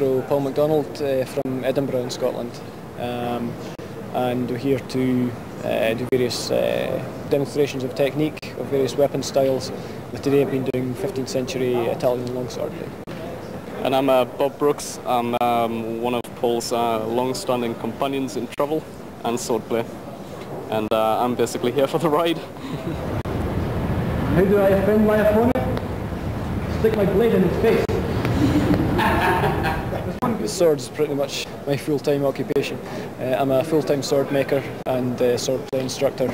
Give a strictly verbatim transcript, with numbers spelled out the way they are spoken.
through Paul MacDonald uh, from Edinburgh in Scotland. Um, and we're here to uh, do various uh, demonstrations of technique, of various weapon styles. But today I've been doing fifteenth century Italian longsword. And I'm uh, Bob Brooks. I'm um, one of Paul's uh, long-standing companions in travel and swordplay. And uh, I'm basically here for the ride. How do I offend my opponent? Stick my blade in his face. Swords is pretty much my full-time occupation. Uh, I'm a full-time sword maker and uh, swordplay instructor.